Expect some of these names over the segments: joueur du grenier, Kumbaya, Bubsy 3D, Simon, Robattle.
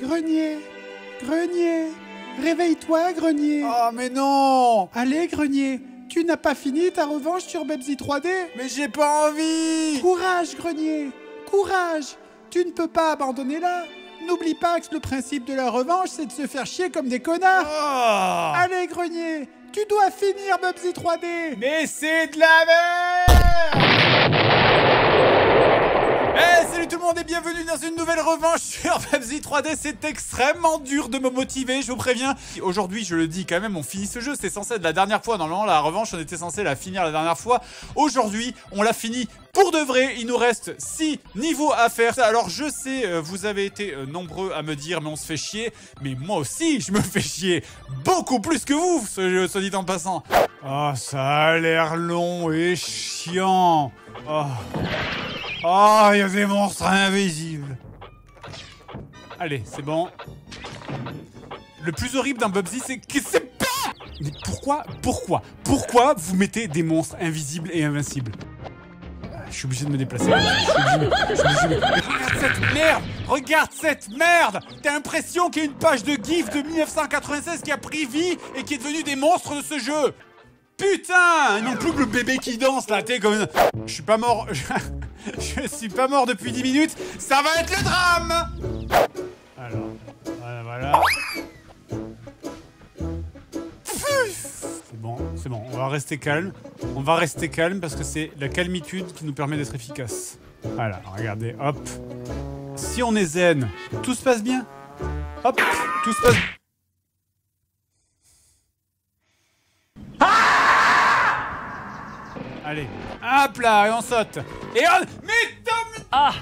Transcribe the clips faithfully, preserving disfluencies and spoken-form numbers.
Grenier, Grenier, réveille-toi, Grenier. Oh, mais non. Allez, Grenier, tu n'as pas fini ta revanche sur Bubsy trois D. Mais j'ai pas envie. Courage, Grenier, courage. Tu ne peux pas abandonner là. N'oublie pas que le principe de la revanche, c'est de se faire chier comme des connards. Oh. Allez, Grenier, tu dois finir Bubsy trois D. Mais c'est de la merde. Hey, salut tout le monde et bienvenue dans une nouvelle revanche sur Bubsy trois D. C'est extrêmement dur de me motiver, je vous préviens. Aujourd'hui, je le dis quand même, on finit ce jeu. C'est censé être la dernière fois. Normalement, la revanche, on était censé la finir la dernière fois. Aujourd'hui, on l'a fini. Pour de vrai, il nous reste six niveaux à faire. Alors je sais, euh, vous avez été euh, nombreux à me dire mais on se fait chier. Mais moi aussi je me fais chier. Beaucoup plus que vous, ce jeu, soit dit en passant. Oh, ça a l'air long et chiant. Oh, oh, il y a des monstres invisibles. Allez, c'est bon. Le plus horrible d'un Bubsy, c'est que c'est pas... Mais pourquoi, pourquoi, pourquoi vous mettez des monstres invisibles et invincibles? Je suis obligé de me déplacer. Je suis obligé de... Regarde cette merde. Regarde cette merde. T'as l'impression qu'il y a une page de gif de mille neuf cent quatre-vingt-seize qui a pris vie et qui est devenue des monstres de ce jeu. Putain. Non plus que le bébé qui danse là, t'es comme... Je suis pas mort... Je suis pas mort depuis dix minutes. Ça va être le drame. Alors... Voilà, voilà... C'est bon, c'est bon, on va rester calme. On va rester calme parce que c'est la calmitude qui nous permet d'être efficace. Voilà, regardez, hop. Si on est zen, tout se passe bien. Hop, tout se passe... Ah! Allez, hop là, et on saute. Et on... Mais Tom... Ah!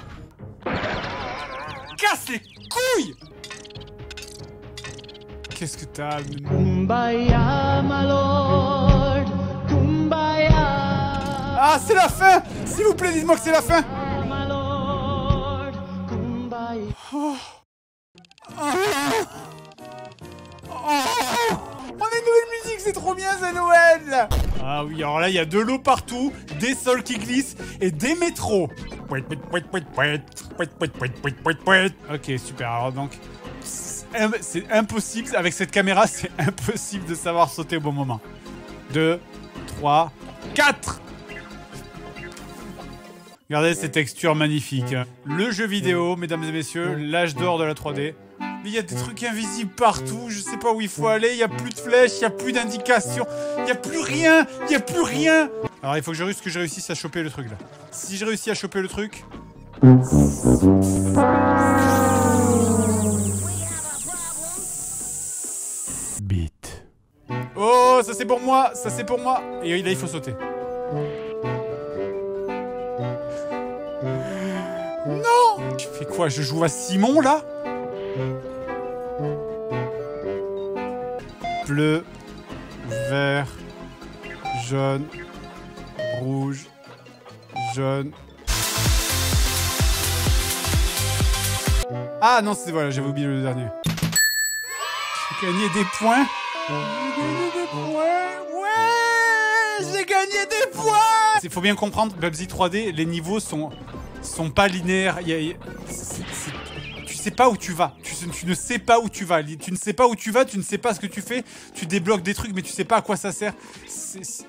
Casse les couilles! Qu'est-ce que t'as? Kumbaya, my lord, kumbaya. Ah, c'est la fin! S'il vous plaît, dites-moi que c'est la fin! My lord, kumbaya. Oh. Ah. Oh. On a une nouvelle musique, c'est trop bien, c'est Noël! Ah oui, alors là, il y a de l'eau partout, des sols qui glissent et des métros. Ok, super, alors donc... C'est impossible, avec cette caméra, c'est impossible de savoir sauter au bon moment. deux, trois, quatre. Regardez ces textures magnifiques. Le jeu vidéo, mesdames et messieurs, l'âge d'or de la trois D. Mais il y a des trucs invisibles partout, je sais pas où il faut aller, il n'y a plus de flèches, il n'y a plus d'indications, il n'y a plus rien, il n'y a plus rien. Alors il faut que je réussisse, que je réussisse à choper le truc là. Si je réussis à choper le truc... Oh, ça c'est pour moi, ça c'est pour moi. Et là, il faut sauter. Non! Je fais quoi? Je joue à Simon, là? Bleu, vert, jaune, rouge, jaune. Ah non, c'est... Voilà, j'avais oublié le dernier. J'ai gagné des points. Ouais, j'ai gagné des points. Il faut bien comprendre, Bubsy trois D, les niveaux sont, sont pas linéaires. Y a, y a, c'est, c'est, tu sais pas où tu vas. Tu, tu ne sais pas où tu vas. Tu ne sais pas où tu vas, tu ne sais pas ce que tu fais. Tu débloques des trucs, mais tu sais pas à quoi ça sert. C'est, c'est...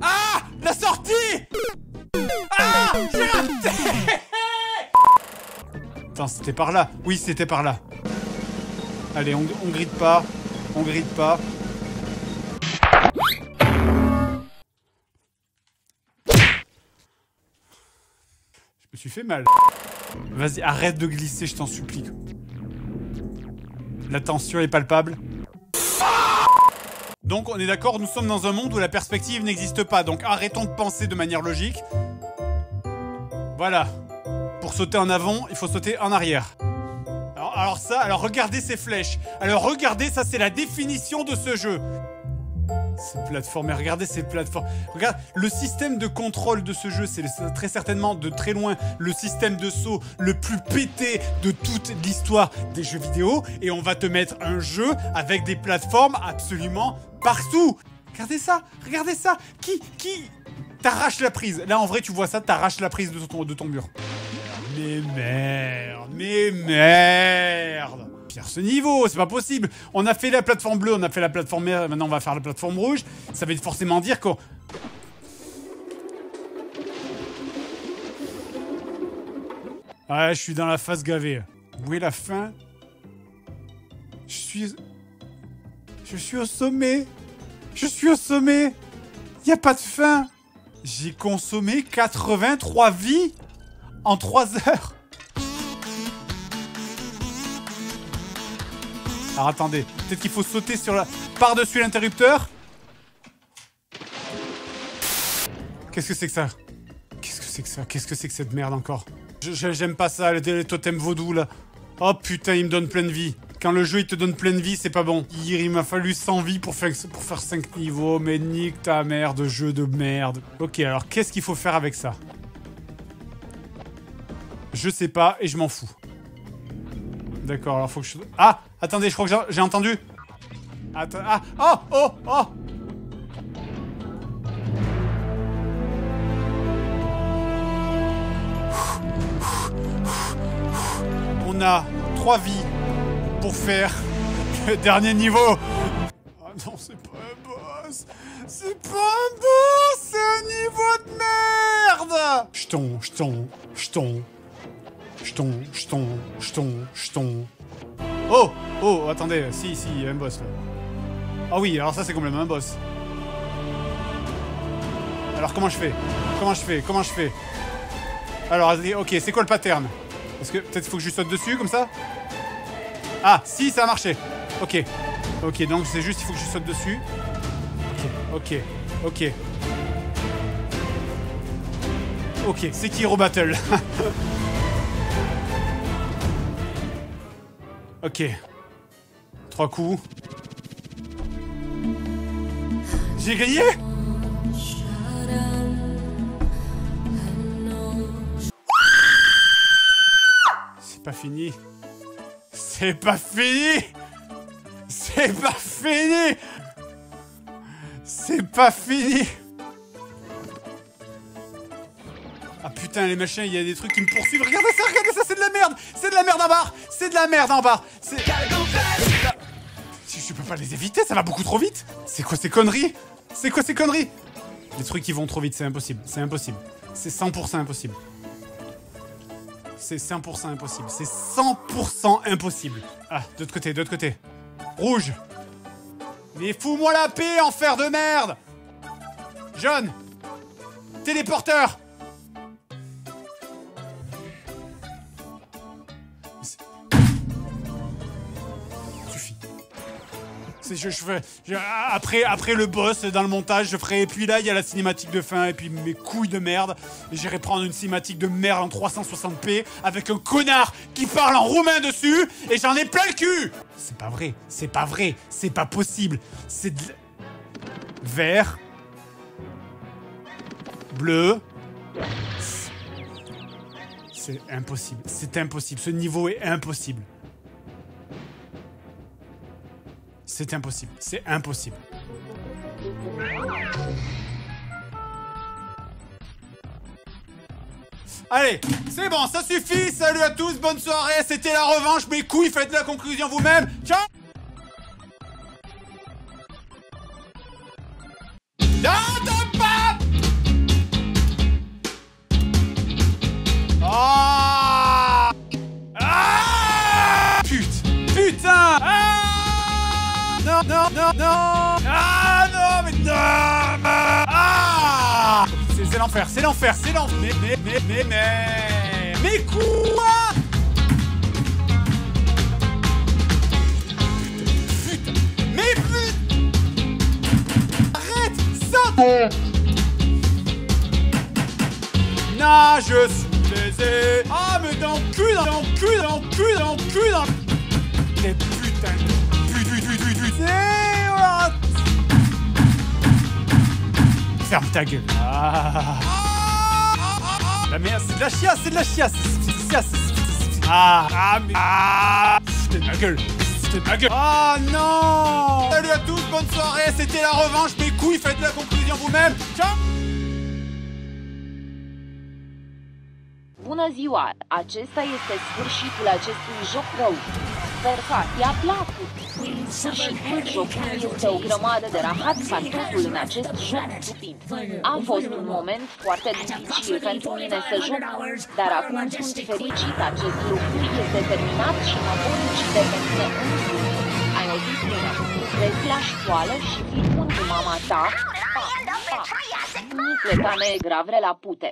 Ah! La sortie! Ah! J'ai raté! Attends, c'était par là. Oui, c'était par là. Allez, on, on gride pas, on gride pas. Je me suis fait mal. Vas-y, arrête de glisser, je t'en supplie. La tension est palpable. Donc on est d'accord, nous sommes dans un monde où la perspective n'existe pas. Donc arrêtons de penser de manière logique. Voilà. Pour sauter en avant, il faut sauter en arrière. Alors ça, alors regardez ces flèches. Alors regardez, ça c'est la définition de ce jeu. Ces plateformes, mais regardez ces plateformes. Regarde, le système de contrôle de ce jeu, c'est très certainement de très loin le système de saut le plus pété de toute l'histoire des jeux vidéo. Et on va te mettre un jeu avec des plateformes absolument partout. Regardez ça, regardez ça. Qui, qui t'arrache la prise. Là en vrai tu vois ça, t'arraches la prise de ton, de ton mur. Mais merde, mais merde. Pire ce niveau, c'est pas possible. On a fait la plateforme bleue, on a fait la plateforme verte, maintenant on va faire la plateforme rouge. Ça veut forcément dire qu'on... Ah, je suis dans la phase gavée. Où est la fin? Je suis... Je suis au sommet. Je suis au sommet. Y a pas de fin. J'ai consommé quatre-vingt-trois vies en trois heures. Alors attendez, peut-être qu'il faut sauter sur la... par-dessus l'interrupteur. Qu'est-ce que c'est que ça? Qu'est-ce que c'est que ça? Qu'est-ce que c'est que cette merde encore? J'aime pas ça, les, les totems vaudous là. Oh putain, il me donne plein de vie. Quand le jeu il te donne plein de vie, c'est pas bon. Hier, il m'a fallu cent vies pour faire, pour faire cinq niveaux, mais nique ta mère de jeu de merde. Ok, alors qu'est-ce qu'il faut faire avec ça? Je sais pas et je m'en fous. D'accord, alors faut que je... Ah, attendez, je crois que j'ai entendu. Attends, ah, oh, oh, oh. On a trois vies pour faire le dernier niveau. Ah non, c'est pas un boss. C'est pas un boss, c'est un niveau de merde. Jeton, jeton, jeton. Jeton, jeton, jeton, jeton. Oh, oh, attendez, si, si, il y a un boss là. Ah oui, alors ça c'est complètement un boss. Alors comment je fais? Comment je fais? Comment je fais? Alors, ok, c'est quoi le pattern? Parce que peut-être faut que je saute dessus comme ça. Ah si, ça a marché. Ok. Ok, donc c'est juste il faut que je saute dessus. Ok, ok, ok. Ok, c'est qui Robattle? Ok. Trois coups. J'ai gagné. C'est pas fini. C'est pas fini. C'est pas fini. C'est pas fini. Ah putain les machins, il y a des trucs qui me poursuivent. Regardez ça, regardez ça, c'est de la merde. C'est de la merde en barre. C'est de la merde en barre. C'est... Je peux pas les éviter, ça va beaucoup trop vite. C'est quoi ces conneries? C'est quoi ces conneries? Les trucs qui vont trop vite, c'est impossible. C'est impossible. C'est cent pour cent impossible. C'est cent pour cent impossible. C'est cent pour cent impossible. Ah, de l'autre côté, de l'autre côté. Rouge. Mais fous-moi la paix, enfer de merde. Jaune. Téléporteur. Suffit. Je, je, je, après, après le boss, dans le montage, je ferai... Et puis là, il y a la cinématique de fin. Et puis mes couilles de merde. J'irai prendre une cinématique de merde en trois cent soixante p avec un connard qui parle en roumain dessus. Et j'en ai plein le cul. C'est pas vrai. C'est pas vrai. C'est pas possible. C'est de... Vert. Bleu. C'est impossible. C'est impossible. Ce niveau est impossible. C'est impossible, c'est impossible. Allez, c'est bon, ça suffit, salut à tous, bonne soirée, c'était la revanche, mes couilles, faites la conclusion vous-même, ciao. Ah ah putain, putain ah. Non, non, non, non. Ah non, mais non. Ah. C'est l'enfer, c'est l'enfer, c'est l'enfer. Mais, mais, mais, mais, mais... Mais quoi? Putain, putain. Mais putain. Arrête ça. Non, je suis baisé. Ah, mais dans le cul, dans le cul, dans le cul, dans le cul, dans le... Les putains de... Ferme ta gueule. Ah. La merde, c'est de la chiasse, c'est de la chiasse. Ah, ah, mais... Ah. C'était ma gueule. C'était ma gueule. Ah non. Salut à tous, bonne soirée. C'était la revanche, mes couilles. Faites la conclusion vous-même. Ciao. Bună ziua! Acesta este sfârșitul acestui joc rău. Sper că ți-a plăcut. În sfârșitul jocului este o grămadă de rahat parcursul în acest joc stupind. A fost un moment foarte dificil pentru mine să joc, dar acum sunt fericit, acest lucru este terminat și mă pot ucide pe mine însuși. Ai o zi plină. Vezi la școală și fii bun cu mama ta. Pa, pa. Nicle ta negrave la pute.